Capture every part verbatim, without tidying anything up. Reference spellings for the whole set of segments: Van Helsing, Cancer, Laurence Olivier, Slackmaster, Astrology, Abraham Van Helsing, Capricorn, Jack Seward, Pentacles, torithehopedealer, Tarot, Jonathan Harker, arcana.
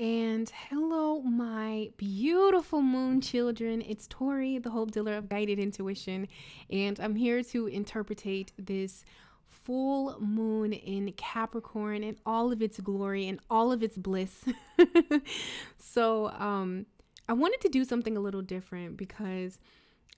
And hello, my beautiful moon children. It's Tori, the hope dealer of guided intuition, and I'm here to interpretate this full moon in Capricorn and all of its glory and all of its bliss. So um, I wanted to do something a little different because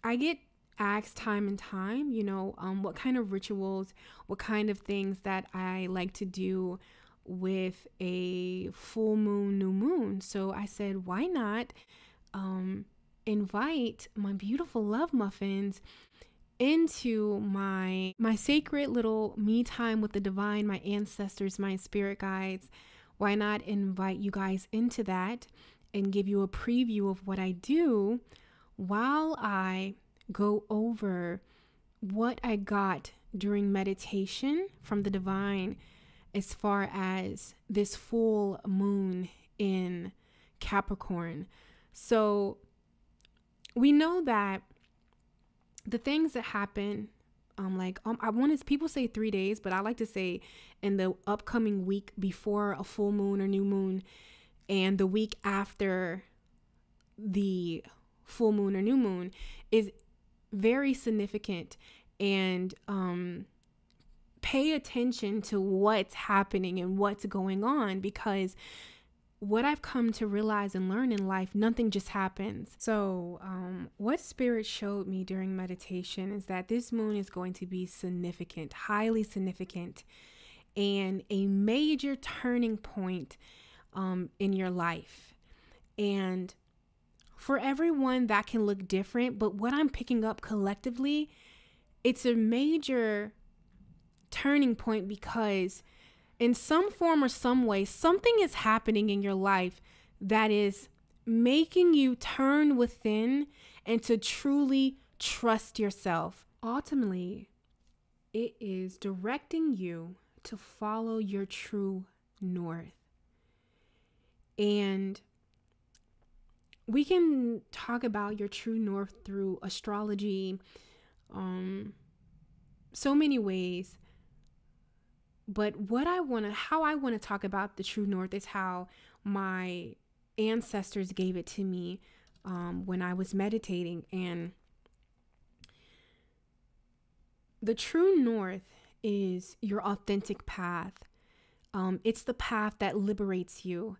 I get asked time and time, you know, um, what kind of rituals, what kind of things that I like to do with a full moon, new moon. So I said, why not um, invite my beautiful love muffins into my my sacred little me time with the divine, my ancestors, my spirit guides. Why not invite you guys into that and give you a preview of what I do while I go over what I got during meditation from the divine as far as this full moon in Capricorn. So we know that the things that happen, um, like um, I want to, people say three days, but I like to say in the upcoming week before a full moon or new moon and the week after the full moon or new moon is very significant. And um, pay attention to what's happening and what's going on, because what I've come to realize and learn in life, nothing just happens. So um, what spirit showed me during meditation is that this moon is going to be significant, highly significant, and a major turning point um, in your life. And for everyone that can look different, but what I'm picking up collectively, it's a major turning point because in some form or some way, something is happening in your life that is making you turn within and to truly trust yourself. Ultimately, it is directing you to follow your true north. And we can talk about your true north through astrology, um, so many ways. But what I want to, how I want to talk about the true north is how my ancestors gave it to me um, when I was meditating. And the true north is your authentic path. Um, it's the path that liberates you.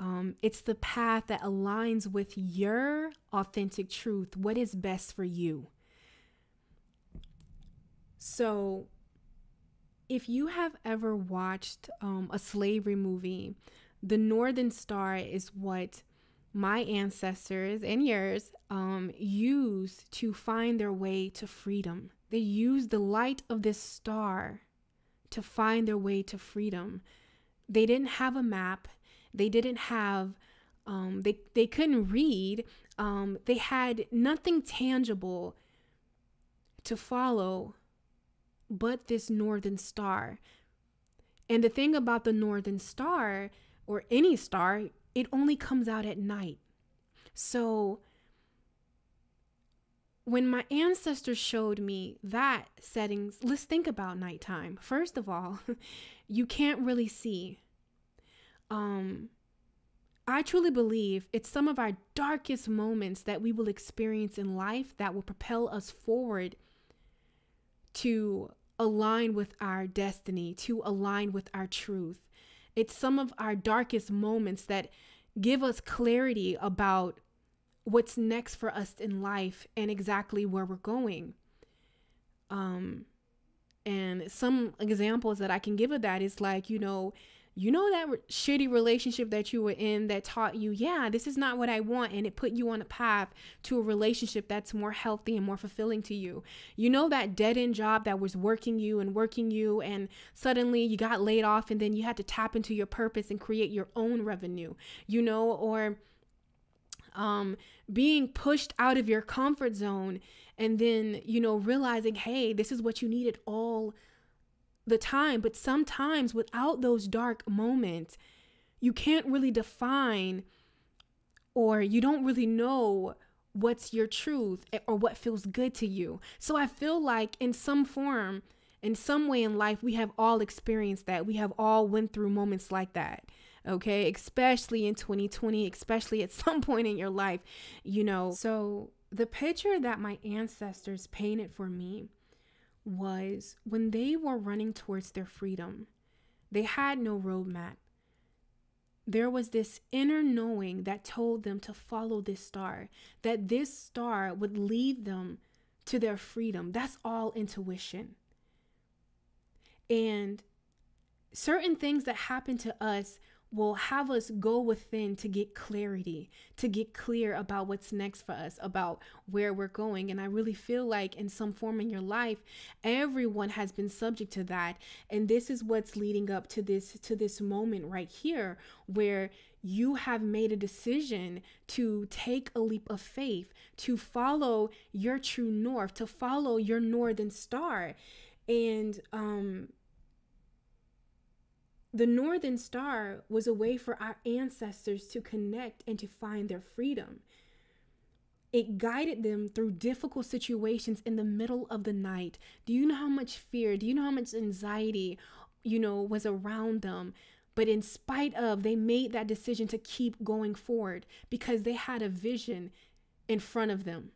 Um, it's the path that aligns with your authentic truth, what is best for you. So if you have ever watched um, a slavery movie, the Northern Star is what my ancestors and yours um, used to find their way to freedom. They used the light of this star to find their way to freedom. They didn't have a map. They didn't have, um, they, they couldn't read. Um, they had nothing tangible to follow but this Northern Star. And the thing about the Northern Star, or any star, it only comes out at night. So when my ancestors showed me that settings, let's think about nighttime. First of all, you can't really see. Um, I truly believe it's some of our darkest moments that we will experience in life that will propel us forward to align with our destiny, to align with our truth. It's some of our darkest moments that give us clarity about what's next for us in life and exactly where we're going. Um, and some examples that I can give of that is like, you know, you know that re- shitty relationship that you were in that taught you, yeah, this is not what I want. And it put you on a path to a relationship that's more healthy and more fulfilling to you. You know that dead end job that was working you and working you, and suddenly you got laid off and then you had to tap into your purpose and create your own revenue, you know, or um, being pushed out of your comfort zone and then, you know, realizing, hey, this is what you needed all the time. But sometimes without those dark moments, you can't really define, or you don't really know what's your truth or what feels good to you. So I feel like in some form, in some way in life, we have all experienced that. We have all went through moments like that. okay? Especially in twenty twenty, especially at some point in your life, you know. So the picture that my ancestors painted for me was when they were running towards their freedom. They had no roadmap. There was this inner knowing that told them to follow this star, that this star would lead them to their freedom. That's all intuition. And certain things that happen to us will have us go within to get clarity, to get clear about what's next for us, about where we're going. And I really feel like in some form in your life, everyone has been subject to that. And this is what's leading up to this, to this moment right here, where you have made a decision to take a leap of faith, to follow your true north, to follow your northern star. And, um, the Northern Star was a way for our ancestors to connect and to find their freedom. It guided them through difficult situations in the middle of the night. Do you know how much fear? Do you know how much anxiety, you know, was around them? But in spite of, they made that decision to keep going forward because they had a vision in front of them.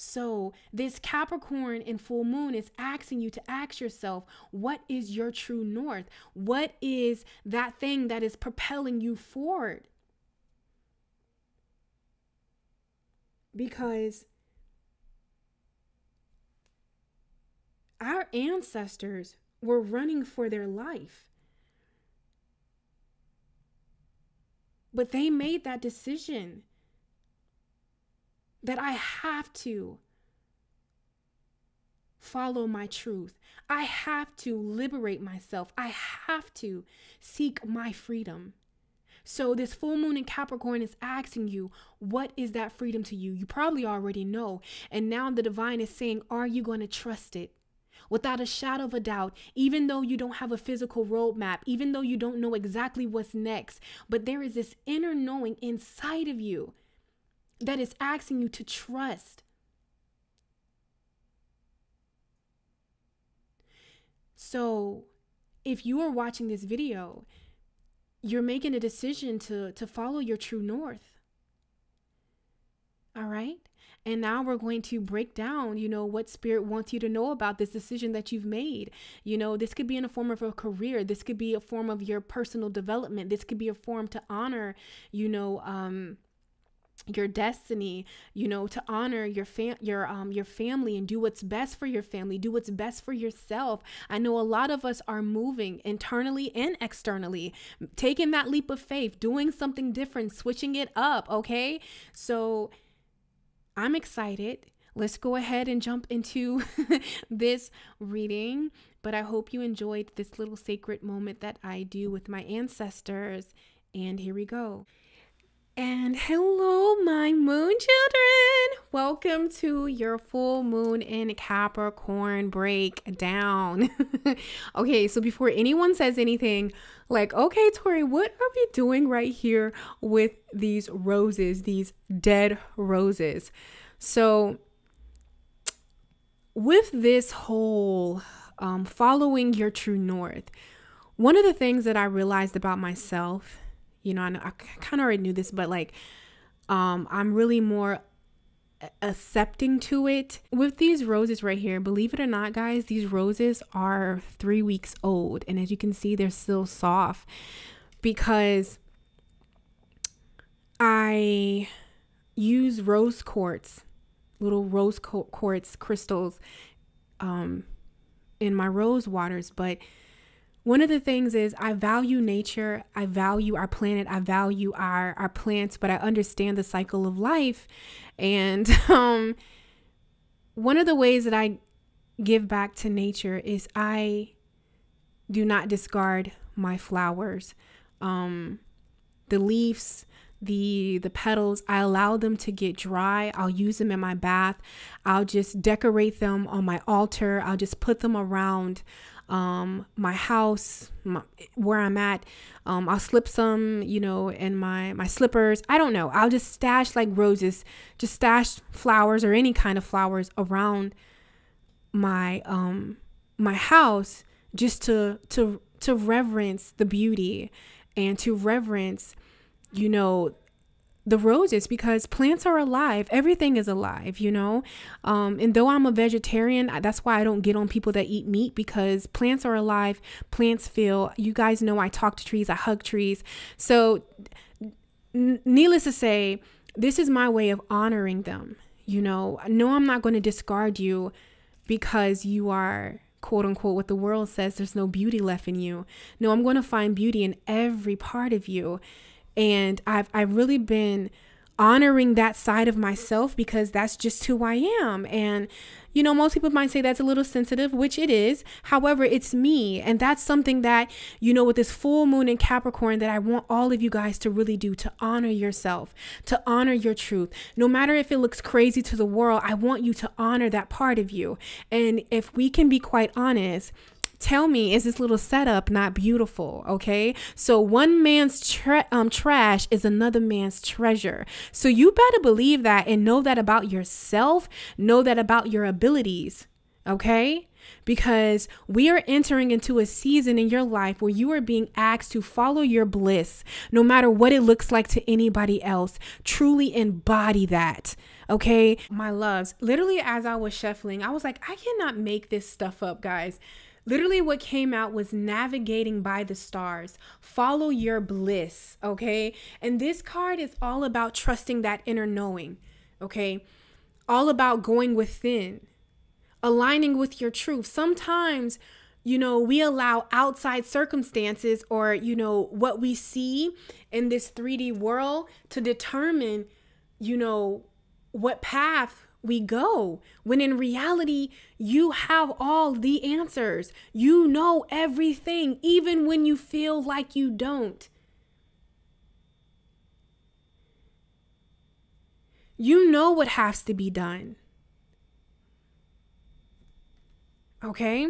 So this Capricorn in full moon is asking you to ask yourself, what is your true north? What is that thing that is propelling you forward? Because our ancestors were running for their life, but they made that decision that I have to follow my truth. I have to liberate myself. I have to seek my freedom. So this full moon in Capricorn is asking you, what is that freedom to you? You probably already know. And now the divine is saying, are you going to trust it? Without a shadow of a doubt, even though you don't have a physical roadmap, even though you don't know exactly what's next, but there is this inner knowing inside of you that is asking you to trust. So if you are watching this video, you're making a decision to, to follow your true north. All right. And now we're going to break down, you know, what spirit wants you to know about this decision that you've made. You know, this could be in a form of a career. This could be a form of your personal development. This could be a form to honor, you know, um, your destiny, you know, to honor your fam your um your family and do what's best for your family, do what's best for yourself. I know a lot of us are moving internally and externally, taking that leap of faith, doing something different, switching it up, okay? So I'm excited. Let's go ahead and jump into this reading, but I hope you enjoyed this little sacred moment that I do with my ancestors, and here we go. And hello, my moon children. Welcome to your full moon in Capricorn breakdown. Okay, so before anyone says anything like, okay, Tori, what are we doing right here with these roses, these dead roses? So with this whole um, following your true north, one of the things that I realized about myself, you know, I, I kind of already knew this, but like, um, I'm really more accepting to it. With these roses right here, believe it or not, guys, these roses are three weeks old. And as you can see, they're still soft because I use rose quartz, little rose quartz crystals um, in my rose waters. But one of the things is I value nature, I value our planet, I value our, our plants, but I understand the cycle of life. And um, one of the ways that I give back to nature is I do not discard my flowers. Um, the leaves, the the petals, I allow them to get dry. I'll use them in my bath. I'll just decorate them on my altar. I'll just put them around um my house, my, where I'm at. um I'll slip some, you know, in my my slippers. I don't know, I'll just stash like roses, just stash flowers or any kind of flowers around my um my house, just to to to reverence the beauty and to reverence, you know, the roses, because plants are alive. Everything is alive, you know. Um, and though I'm a vegetarian, that's why I don't get on people that eat meat, because plants are alive. Plants feel. You guys know I talk to trees. I hug trees. So needless to say, this is my way of honoring them. You know, no, I'm not going to discard you because you are, quote unquote, what the world says, there's no beauty left in you. No, I'm going to find beauty in every part of you. And I've, I've really been honoring that side of myself, because that's just who I am. And, you know, most people might say that's a little sensitive, which it is. However, it's me. And that's something that, you know, with this full moon in Capricorn, that I want all of you guys to really do, to honor yourself, to honor your truth. No matter if it looks crazy to the world, I want you to honor that part of you. And if we can be quite honest, tell me, is this little setup not beautiful? Okay, so one man's tra um, trash is another man's treasure. So you better believe that and know that about yourself. Know that about your abilities. Okay, because we are entering into a season in your life where you are being asked to follow your bliss, no matter what it looks like to anybody else. Truly embody that. Okay, my loves, literally as I was shuffling, I was like, I cannot make this stuff up, guys. Literally what came out was navigating by the stars. Follow your bliss, okay? And this card is all about trusting that inner knowing, okay? All about going within, aligning with your truth. Sometimes, you know, we allow outside circumstances or, you know, what we see in this three D world to determine, you know, what path we go, when in reality, you have all the answers. You know everything, even when you feel like you don't. You know what has to be done. Okay?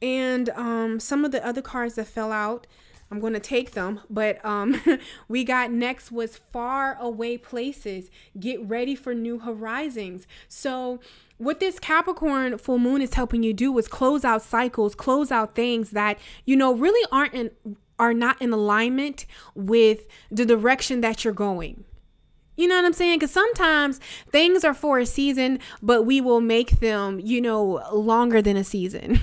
And um, some of the other cards that fell out, I'm going to take them, but um, we got next was far away places. Get ready for new horizons. So what this Capricorn full moon is helping you do is close out cycles, close out things that, you know, really aren't in, are not in alignment with the direction that you're going. You know what I'm saying? Because sometimes things are for a season, but we will make them, you know, longer than a season.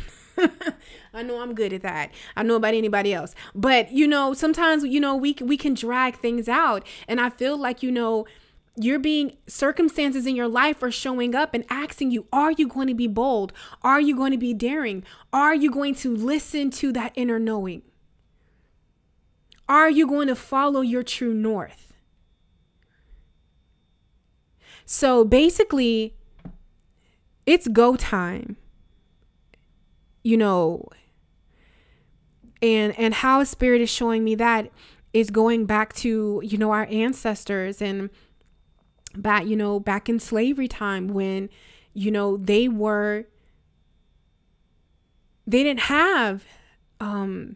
I know I'm good at that. I know about anybody else, but you know, sometimes, you know, we we can drag things out, and I feel like, you know, you're being, circumstances in your life are showing up and asking you, are you going to be bold? Are you going to be daring? Are you going to listen to that inner knowing? Are you going to follow your true north? So basically, it's go time. You know, and and how spirit is showing me that is going back to, you know, our ancestors, and back, you know, back in slavery time, when, you know, they were, they didn't have um,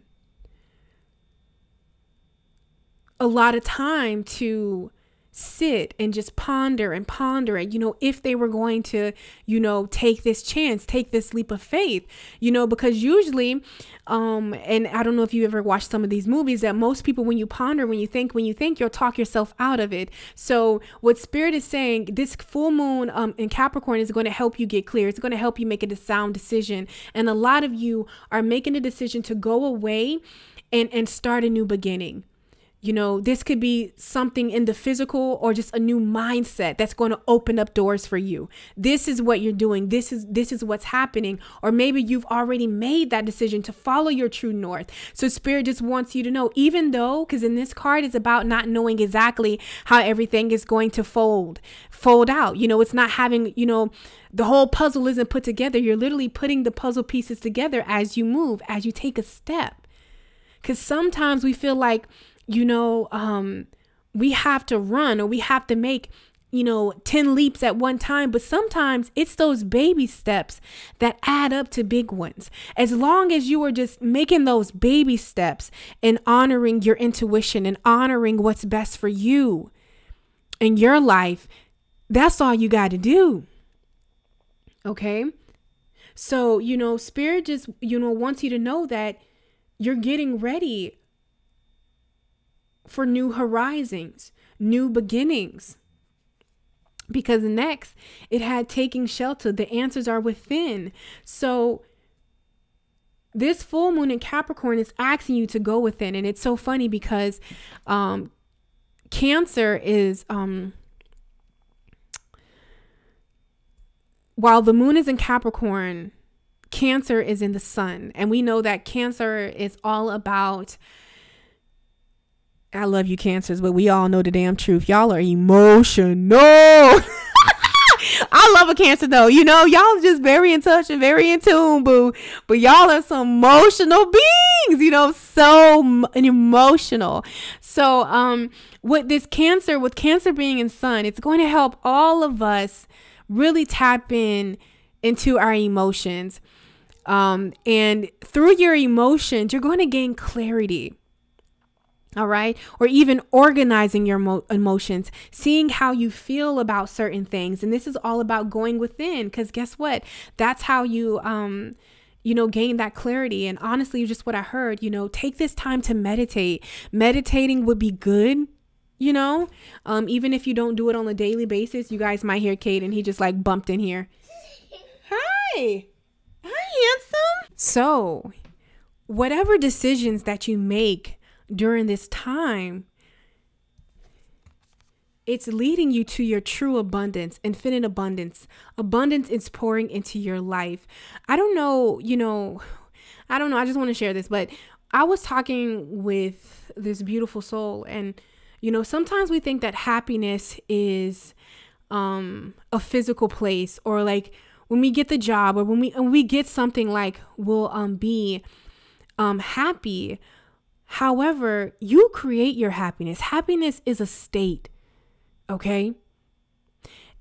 a lot of time to sit and just ponder and ponder it, you know, if they were going to, you know, take this chance, take this leap of faith, you know, because usually, um, and I don't know if you ever watched some of these movies, that most people, when you ponder, when you think, when you think, you'll talk yourself out of it. So what spirit is saying, this full moon um, in Capricorn is going to help you get clear. It's going to help you make a sound decision. And a lot of you are making a decision to go away and, and start a new beginning. You know, this could be something in the physical or just a new mindset that's going to open up doors for you. This is what you're doing. This is this is what's happening. Or maybe you've already made that decision to follow your true north. So spirit just wants you to know, even though, because in this card, it's about not knowing exactly how everything is going to fold, fold out. You know, it's not having, you know, the whole puzzle isn't put together. You're literally putting the puzzle pieces together as you move, as you take a step. Because sometimes we feel like, you know, um, we have to run, or we have to make, you know, ten leaps at one time. But sometimes it's those baby steps that add up to big ones. As long as you are just making those baby steps and honoring your intuition and honoring what's best for you in your life, that's all you got to do. Okay. So, you know, spirit just, you know, wants you to know that You're getting ready for new horizons, new beginnings. Because next, it had taking shelter. The answers are within. So this full moon in Capricorn is asking you to go within. And it's so funny because um, Cancer is, um, while the moon is in Capricorn, Cancer is in the sun. And we know that Cancer is all about, I love you, Cancers, but we all know the damn truth. Y'all are emotional. I love a Cancer, though. You know, y'all just very in touch and very in tune, boo. But y'all are some emotional beings, you know, so emotional. So um, with this Cancer, with Cancer being in sun, it's going to help all of us really tap in into our emotions. Um, and through your emotions, you're going to gain clarity. All right. Or even organizing your mo emotions, seeing how you feel about certain things. And this is all about going within, because guess what? That's how you, um, you know, gain that clarity. And honestly, just what I heard, you know, take this time to meditate. Meditating would be good. You know, um, even if you don't do it on a daily basis, you guys might hear Kate and he just like bumped in here. Hi. Hi, handsome. So whatever decisions that you make during this time, it's leading you to your true abundance, infinite abundance. Abundance is pouring into your life. I don't know, you know, I don't know. I just want to share this, but I was talking with this beautiful soul, and, you know, sometimes we think that happiness is um, a physical place, or like when we get the job, or when we, when we get something, like we'll um, be um, happy. However, you create your happiness. Happiness is a state, okay?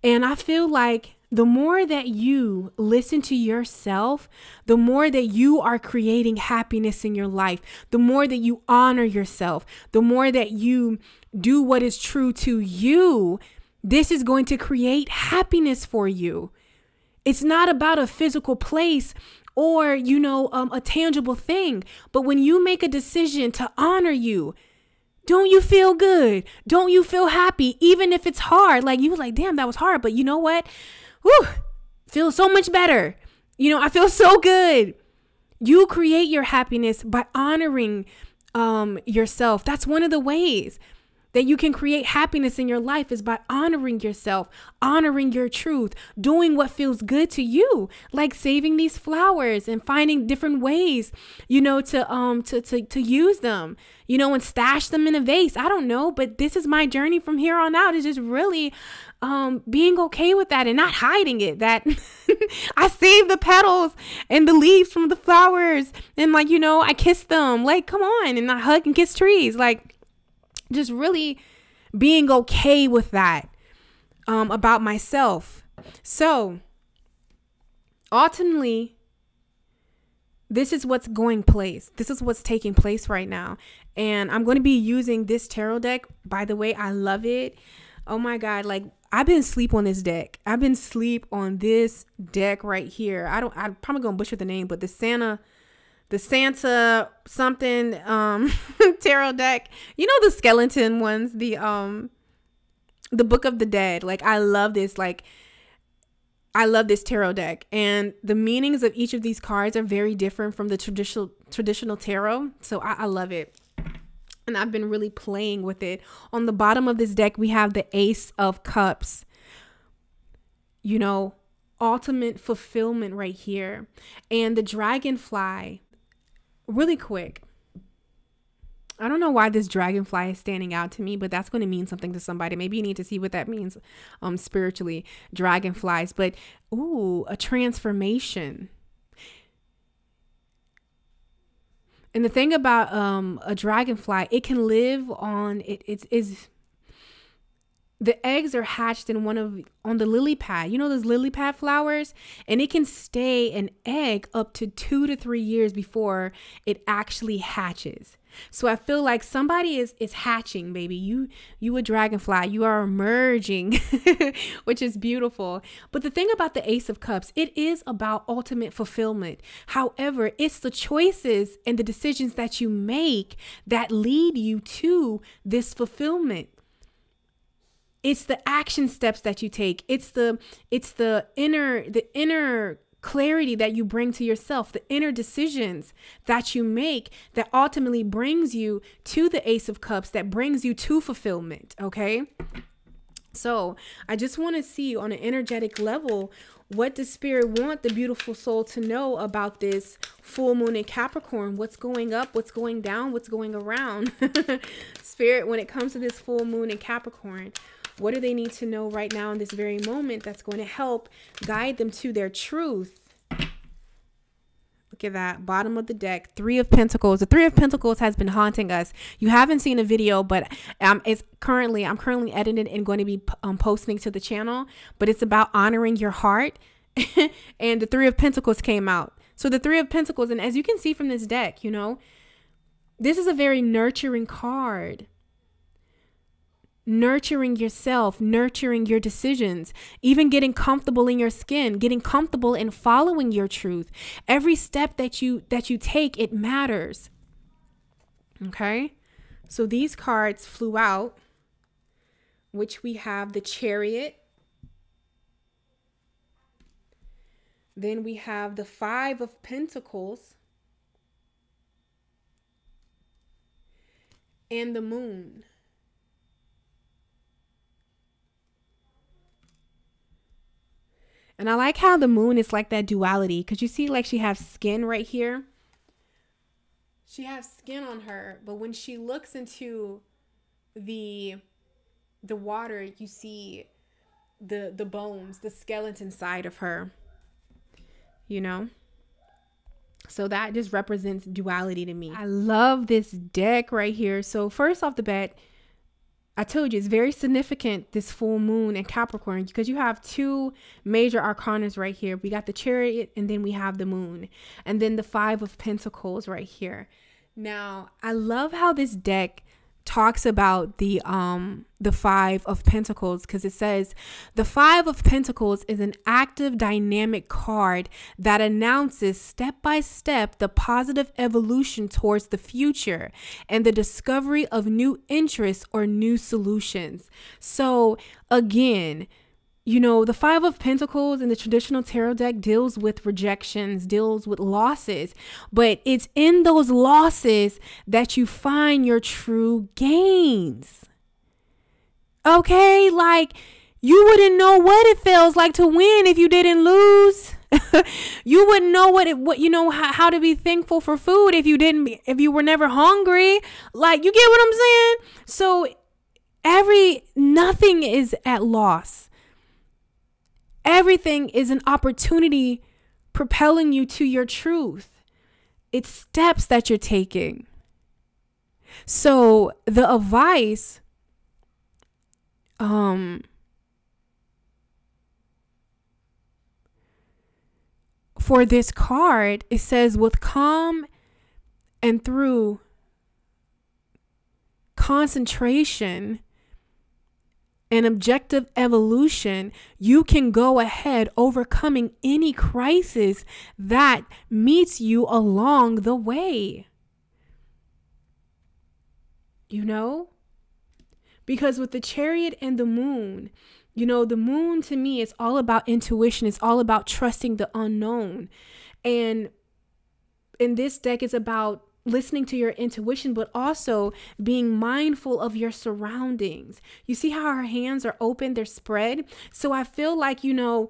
And I feel like the more that you listen to yourself, the more that you are creating happiness in your life, the more that you honor yourself, the more that you do what is true to you, this is going to create happiness for you. It's not about a physical place, or, you know, um, a tangible thing. But when you make a decision to honor you, don't you feel good? Don't you feel happy? Even if it's hard, like you were like, damn, that was hard. But you know what? Whew, feel so much better. You know, I feel so good. You create your happiness by honoring um, yourself. That's one of the ways that you can create happiness in your life, is by honoring yourself, honoring your truth, doing what feels good to you, like saving these flowers and finding different ways, you know, to um to to to use them, you know, and stash them in a vase. I don't know, but this is my journey from here on out, is just really um being okay with that and not hiding it, that I save the petals and the leaves from the flowers, and like, you know, I kiss them, like, come on, and I hug and kiss trees, like, just really being okay with that um, about myself. So ultimately, this is what's going place. This is what's taking place right now. And I'm going to be using this tarot deck. By the way, I love it. Oh my God. Like, I've been asleep on this deck. I've been asleep on this deck right here. I don't, I'm probably going to butcher the name, but the Santa The Santa something um, tarot deck, you know, the skeleton ones, the um, the Book of the Dead. Like, I love this. Like, I love this tarot deck, and the meanings of each of these cards are very different from the traditional traditional tarot. So I, I love it, and I've been really playing with it. On the bottom of this deck, we have the Ace of Cups. You know, ultimate fulfillment right here, and the dragonfly. Really quick, I don't know why this dragonfly is standing out to me, but that's going to mean something to somebody. Maybe you need to see what that means um, spiritually, dragonflies. But, ooh, a transformation. And the thing about um, a dragonfly, it can live on, it, it's, it's, the eggs are hatched in one of, on the lily pad, you know, those lily pad flowers, and it can stay an egg up to two to three years before it actually hatches. So I feel like somebody is is hatching, baby. You you a dragonfly. You are emerging, which is beautiful. But the thing about the Ace of Cups, it is about ultimate fulfillment. However, it's the choices and the decisions that you make that lead you to this fulfillment. It's the action steps that you take. It's the it's the inner the inner clarity that you bring to yourself, the inner decisions that you make that ultimately brings you to the Ace of Cups, that brings you to fulfillment. Okay. So I just want to see on an energetic level, what does Spirit want the beautiful soul to know about this full moon in Capricorn? What's going up? What's going down? What's going around? Spirit, when it comes to this full moon in Capricorn, what do they need to know right now in this very moment that's going to help guide them to their truth? Look at that. Bottom of the deck. Three of Pentacles. The Three of Pentacles has been haunting us. You haven't seen a video, but um, it's currently, I'm currently edited and going to be um, posting to the channel, but it's about honoring your heart. And the Three of Pentacles came out. So the Three of Pentacles, and as you can see from this deck, you know, this is a very nurturing card. Nurturing yourself, nurturing your decisions, even getting comfortable in your skin, getting comfortable in following your truth. Every step that you that you take, it matters. Okay, so these cards flew out, which we have the Chariot. Then we have the Five of Pentacles and the Moon. And I like how the moon is like that duality. Cause you see, like, she has skin right here. She has skin on her, but when she looks into the, the water, you see the, the bones, the skeleton side of her, you know? So that just represents duality to me. I love this deck right here. So first off the bat, I told you it's very significant, this full moon in Capricorn, because you have two major arcanas right here. We got the Chariot, and then we have the Moon, and then the Five of Pentacles right here. Now, I love how this deck talks about the um the Five of Pentacles, because it says the Five of Pentacles is an active, dynamic card that announces step by step the positive evolution towards the future and the discovery of new interests or new solutions. So again, you know, the Five of Pentacles in the traditional tarot deck deals with rejections, deals with losses, but it's in those losses that you find your true gains. Okay, like, you wouldn't know what it feels like to win if you didn't lose. You wouldn't know what it what you know how, how to be thankful for food if you didn't if you were never hungry. Like, you get what I'm saying? So every nothing is at loss. Everything is an opportunity propelling you to your truth. It's steps that you're taking. So the advice, um, for this card, it says with calm and through concentration and objective evolution, you can go ahead overcoming any crisis that meets you along the way. You know? Because with the Chariot and the Moon, you know, the Moon to me is all about intuition. It's all about trusting the unknown. And in this deck, it's about listening to your intuition, but also being mindful of your surroundings. You see how her hands are open, they're spread. So I feel like, you know,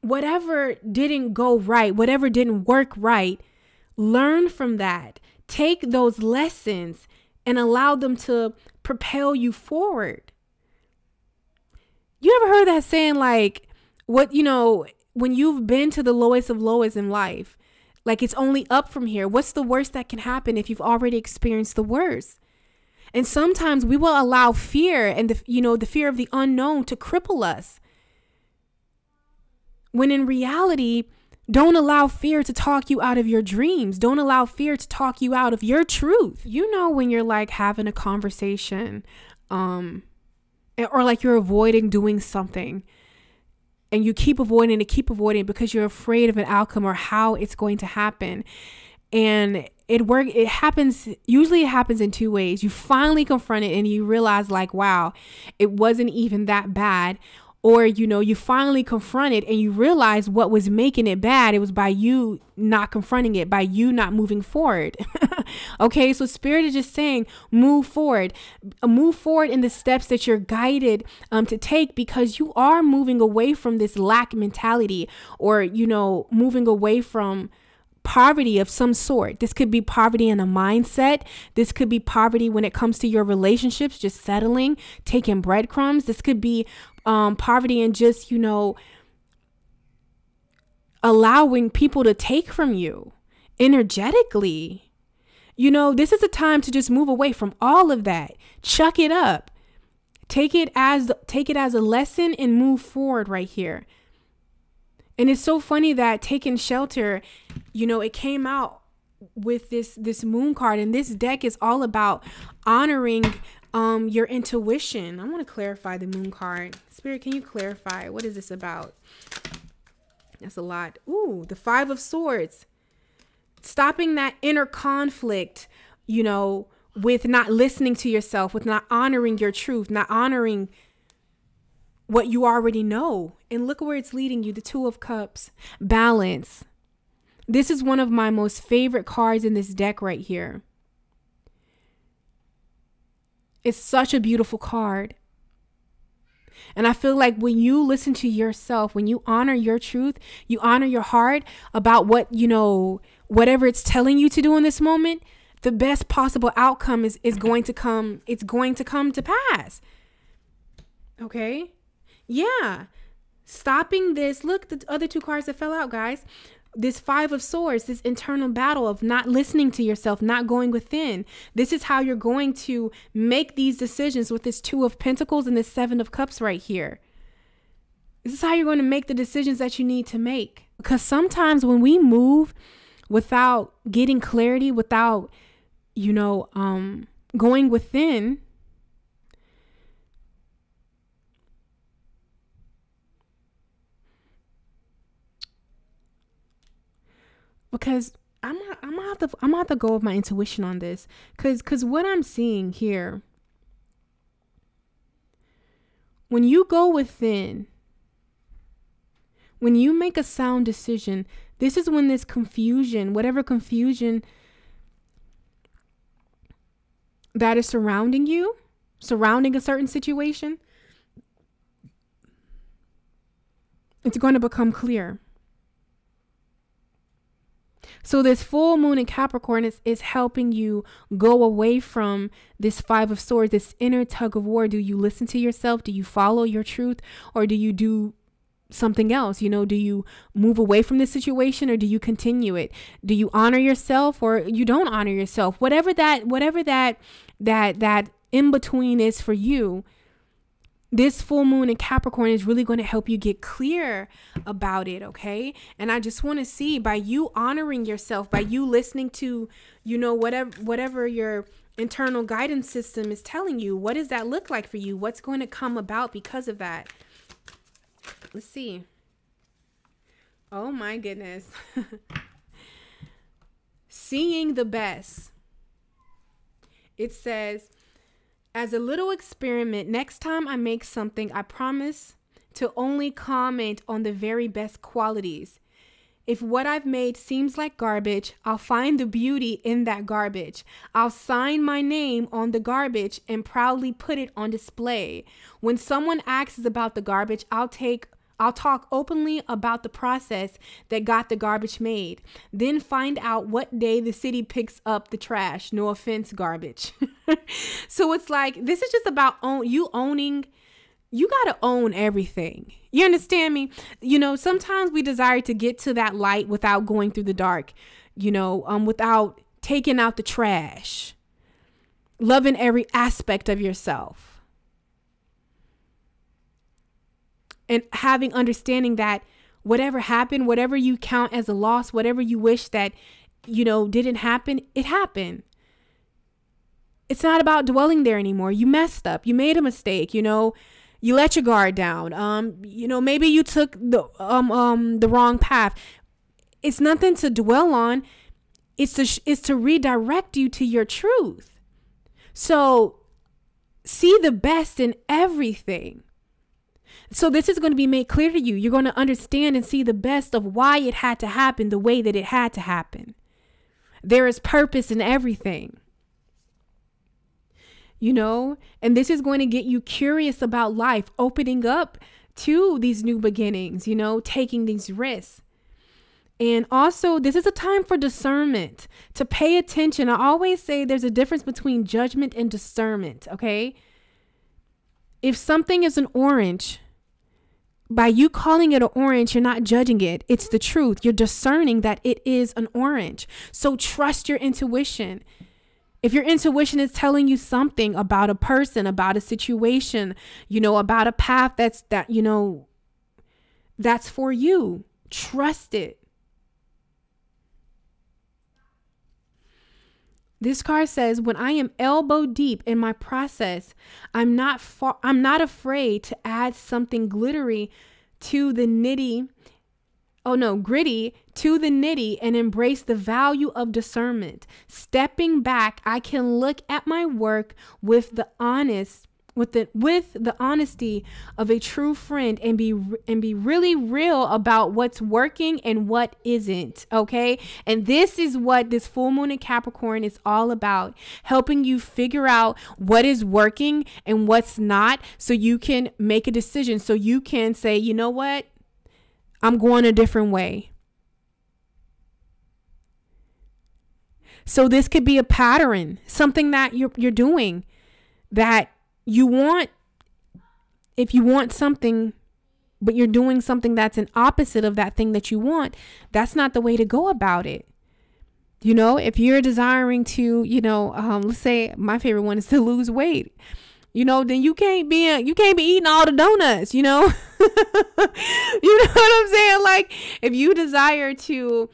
whatever didn't go right, whatever didn't work right, learn from that. Take those lessons and allow them to propel you forward. You ever heard that saying, like, what, you know, when you've been to the lowest of lows in life, like, it's only up from here. What's the worst that can happen if you've already experienced the worst? And sometimes we will allow fear and the, you know, the fear of the unknown to cripple us. When in reality, Don't allow fear to talk you out of your dreams. Don't allow fear to talk you out of your truth. You know, when you're like having a conversation um, or like you're avoiding doing something and you keep avoiding it, keep avoiding it because you're afraid of an outcome or how it's going to happen. And it work. It happens. Usually it happens in two ways. You finally confront it and you realize like, wow, it wasn't even that bad. Or, you know, you finally confront it and you realize what was making it bad. It was by you not confronting it, by you not moving forward. Okay, so Spirit is just saying move forward. Move forward in the steps that you're guided um, to take, because you are moving away from this lack mentality, or, you know, moving away from poverty of some sort. This could be poverty in a mindset. This could be poverty when it comes to your relationships, just settling, taking breadcrumbs. This could be um, poverty and just, you know, allowing people to take from you energetically. You know, this is a time to just move away from all of that. Chuck it up. Take it as take it as a lesson and move forward right here. And it's so funny that taking shelter, you know, it came out with this this moon card, and this deck is all about honoring um, your intuition. I want to clarify the moon card. Spirit, can you clarify? What is this about? That's a lot. Ooh, the Five of Swords. Stopping that inner conflict, you know, with not listening to yourself, with not honoring your truth, not honoring what you already know. And look where it's leading you. The Two of Cups. Balance. This is one of my most favorite cards in this deck right here. It's such a beautiful card. And I feel like when you listen to yourself, when you honor your truth, you honor your heart about what, you know, whatever it's telling you to do in this moment, the best possible outcome is, is going to come. It's going to come to pass. Okay. Yeah. Stopping this. Look, the other two cards that fell out, guys. This Five of Swords, this internal battle of not listening to yourself, not going within. This is how you're going to make these decisions with this Two of Pentacles and this Seven of Cups right here. This is how you're going to make the decisions that you need to make. Because sometimes when we move without getting clarity, without, you know, um, going within, because I'm not, I'm gonna have to I'm gonna have to go with my intuition on this, cause cause what I'm seeing here, when you go within, when you make a sound decision, this is when this confusion, whatever confusion that is surrounding you, surrounding a certain situation, it's going to become clear. So this full moon in Capricorn is, is helping you go away from this Five of Swords, this inner tug of war. Do you listen to yourself? Do you follow your truth? Or do you do something else? You know, do you move away from this situation or do you continue it? Do you honor yourself or you don't honor yourself? Whatever that, whatever that, that, that in between is for you, this full moon in Capricorn is really going to help you get clear about it, okay? And I just want to see, by you honoring yourself, by you listening to, you know, whatever whatever your internal guidance system is telling you, what does that look like for you? What's going to come about because of that? Let's see. Oh my goodness. Seeing the best. It says, as a little experiment, next time I make something, I promise to only comment on the very best qualities. If what I've made seems like garbage, I'll find the beauty in that garbage. I'll sign my name on the garbage and proudly put it on display. When someone asks about the garbage, I'll take I'll talk openly about the process that got the garbage made. Then find out what day the city picks up the trash. No offense, garbage. So it's like, this is just about own, you owning. You got to own everything. You understand me? You know, sometimes we desire to get to that light without going through the dark, you know, um, without taking out the trash, loving every aspect of yourself. And having understanding that whatever happened, whatever you count as a loss, whatever you wish that, you know, didn't happen, it happened. It's not about dwelling there anymore. You messed up. You made a mistake. You know, you let your guard down. Um, you know, maybe you took the um um the wrong path. It's nothing to dwell on. It's to it's to redirect you to your truth. So see the best in everything. So this is going to be made clear to you. You're going to understand and see the best of why it had to happen the way that it had to happen. There is purpose in everything. You know, and this is going to get you curious about life, opening up to these new beginnings, you know, taking these risks. And also, this is a time for discernment, to pay attention. I always say there's a difference between judgment and discernment, okay? If something is an orange, by you calling it an orange, you're not judging it. It's the truth. You're discerning that it is an orange. So trust your intuition. If your intuition is telling you something about a person, about a situation, you know, about a path that's that, you know, that's for you, trust it. This card says, when I am elbow deep in my process, I'm not far, I'm not afraid to add something glittery to the nitty. Oh no, gritty to the nitty and embrace the value of discernment. Stepping back, I can look at my work with the honest, with the with the honesty of a true friend and be and be really real about what's working and what isn't, okay? And this is what this full moon in Capricorn is all about, helping you figure out what is working and what's not so you can make a decision, so you can say, you know what? I'm going a different way. So this could be a pattern, something that you're, you're doing that you want. If you want something, but you're doing something that's an opposite of that thing that you want, that's not the way to go about it. You know, if you're desiring to, you know, um, let's say my favorite one is to lose weight. You know, then you can't be a, you can't be eating all the donuts, you know, you know what I'm saying? Like if you desire to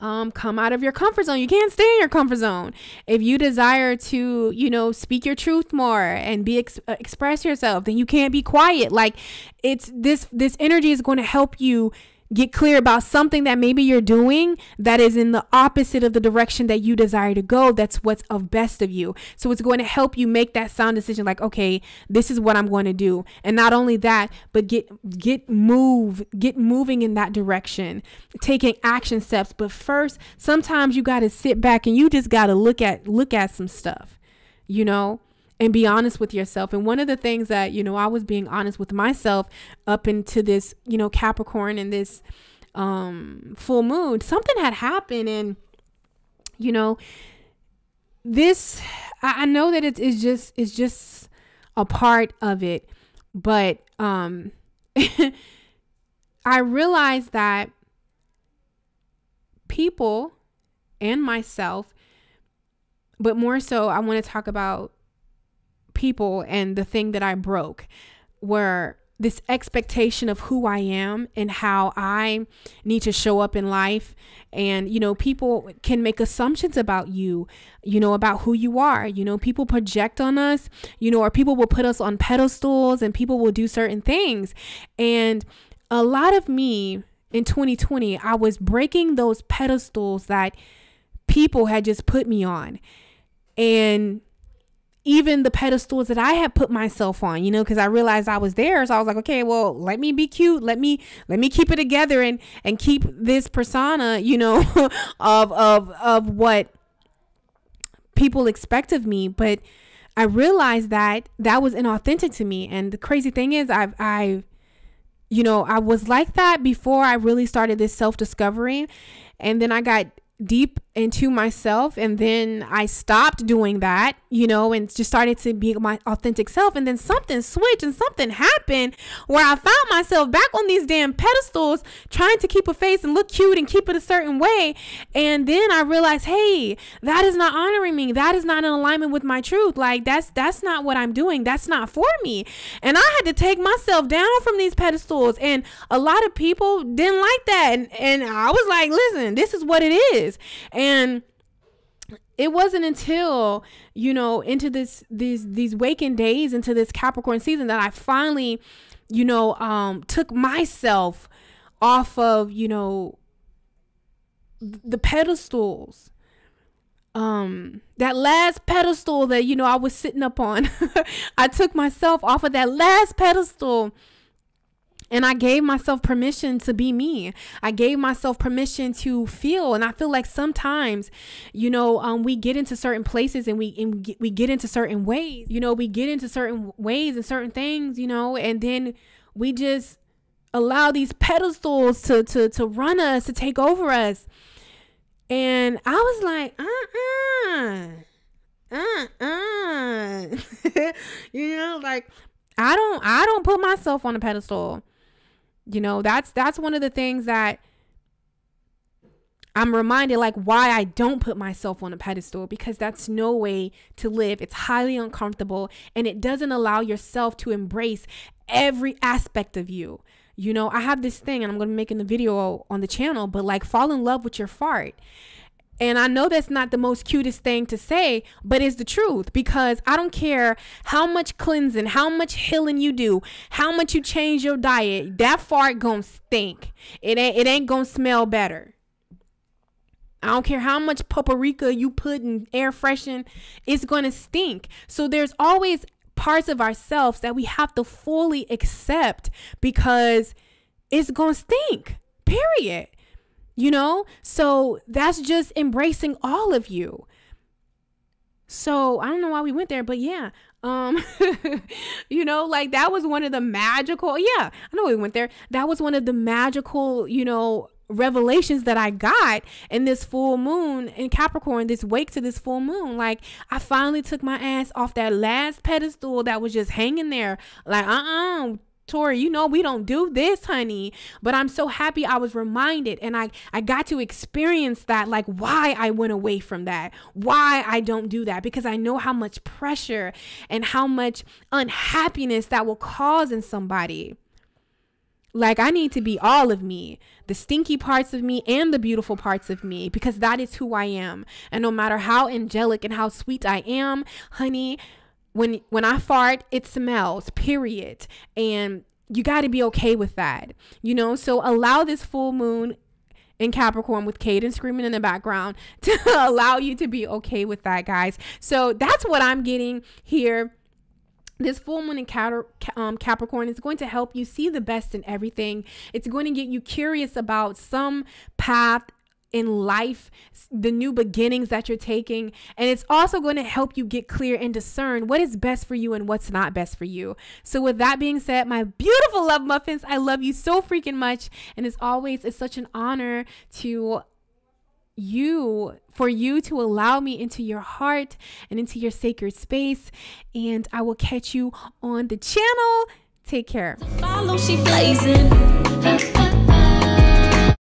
um, come out of your comfort zone, you can't stay in your comfort zone. If you desire to, you know, speak your truth more and be ex express yourself, then you can't be quiet. Like it's this this energy is going to help you get clear about something that maybe you're doing that is in the opposite of the direction that you desire to go. That's what's of best of you. So it's going to help you make that sound decision like, okay, this is what I'm going to do. And not only that, but get, get move, get moving in that direction, taking action steps. But first, sometimes you got to sit back and you just got to look at, look at some stuff, you know, and be honest with yourself. And one of the things that, you know, I was being honest with myself up into this, you know, Capricorn and this um, full moon, something had happened. And, you know, this, I, I know that it is just, it's just a part of it. But um, I realized that people and myself, but more so, I want to talk about people and the thing that I broke were this expectation of who I am and how I need to show up in life. And, you know, people can make assumptions about you, you know, about who you are, you know, people project on us, you know, or people will put us on pedestals and people will do certain things. And a lot of me in twenty twenty, I was breaking those pedestals that people had just put me on. And even the pedestals that I had put myself on, you know, because I realized I was there. So I was like, okay, well, let me be cute. Let me let me keep it together and and keep this persona, you know, of of of what people expect of me. But I realized that that was inauthentic to me. And the crazy thing is, I've I, you know, I was like that before I really started this self-discovery, and then I got deep and to myself. And then I stopped doing that, you know, and just started to be my authentic self. And then something switched and something happened where I found myself back on these damn pedestals trying to keep a face and look cute and keep it a certain way. And then I realized, hey, that is not honoring me. That is not in alignment with my truth. Like that's that's not what I'm doing. That's not for me. And I had to take myself down from these pedestals. And a lot of people didn't like that. And, and I was like, listen, this is what it is. And And it wasn't until, you know, into this, these, these waking days, into this Capricorn season, that I finally, you know, um, took myself off of, you know, the pedestals, um, that last pedestal that, you know, I was sitting up on. I took myself off of that last pedestal. And I gave myself permission to be me. I gave myself permission to feel. And I feel like sometimes, you know, um, we get into certain places and we and we get into certain ways, you know, we get into certain ways and certain things, you know, and then we just allow these pedestals to, to, to run us, to take over us. And I was like, uh-uh, uh-uh, you know, like I don't I don't put myself on a pedestal. You know, that's that's one of the things that I'm reminded, like, why I don't put myself on a pedestal, because that's no way to live. It's highly uncomfortable, and it doesn't allow yourself to embrace every aspect of you. You know, I have this thing, and I'm going to make in the video on the channel, but like, fall in love with your fart. And I know that's not the most cutest thing to say, but it's the truth, because I don't care how much cleansing, how much healing you do, how much you change your diet, that fart gonna stink. It ain't, it ain't gonna smell better. I don't care how much paprika you put in air freshening, it's gonna stink. So there's always parts of ourselves that we have to fully accept, because it's gonna stink, period. You know, so that's just embracing all of you. So I don't know why we went there, but yeah, um, you know, like that was one of the magical, yeah, I know we went there. That was one of the magical, you know, revelations that I got in this full moon in Capricorn, this wake to this full moon. Like I finally took my ass off that last pedestal that was just hanging there. Like, uh-uh. Tori, you know, we don't do this, honey. But I'm so happy I was reminded, and I, I got to experience that, like why I went away from that, why I don't do that, because I know how much pressure and how much unhappiness that will cause in somebody. Like I need to be all of me, the stinky parts of me and the beautiful parts of me, because that is who I am. And no matter how angelic and how sweet I am, honey, When, when I fart, it smells, period. And you got to be okay with that, you know? So allow this full moon in Capricorn, with Caden screaming in the background, to allow you to be okay with that, guys. So that's what I'm getting here. This full moon in Capricorn is going to help you see the best in everything. It's going to get you curious about some path in life, the new beginnings that you're taking, and it's also going to help you get clear and discern what is best for you and what's not best for you. So with that being said, my beautiful love muffins, I love you so freaking much, and as always, it's such an honor to you for you to allow me into your heart and into your sacred space, and I will catch you on the channel. Take care. Follow, she blazing.